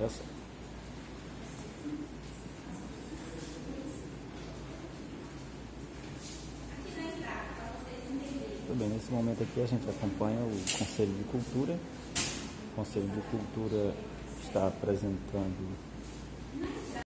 Essa. Aqui na entrada, para vocês entenderem. Tudo bem, nesse momento aqui a gente acompanha o Conselho de Cultura. O Conselho de Cultura está apresentando